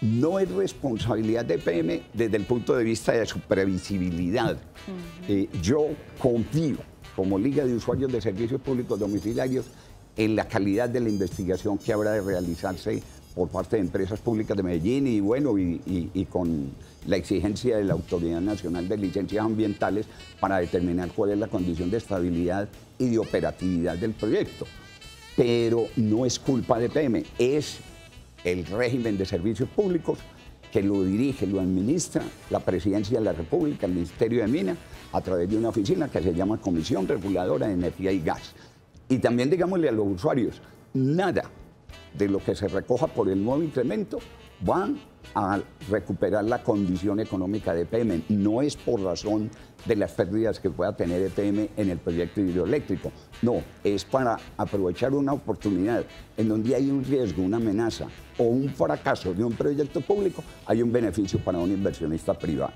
No es responsabilidad de EPM desde el punto de vista de su previsibilidad. Yo confío, como Liga de Usuarios de Servicios Públicos Domiciliarios, en la calidad de la investigación que habrá de realizarse por parte de empresas públicas de Medellín y, bueno, y con la exigencia de la Autoridad Nacional de Licencias Ambientales para determinar cuál es la condición de estabilidad y de operatividad del proyecto. Pero no es culpa de EPM, es el régimen de servicios públicos que lo dirige, lo administra la Presidencia de la República, el Ministerio de Minas, a través de una oficina que se llama Comisión Reguladora de Energía y Gas. Y también digámosle a los usuarios, nada de lo que se recoja por el nuevo incremento van a recuperar la condición económica de EPM. No es por razón de las pérdidas que pueda tener EPM en el proyecto hidroeléctrico. No, es para aprovechar una oportunidad en donde hay un riesgo, una amenaza o un fracaso de un proyecto público, hay un beneficio para un inversionista privado.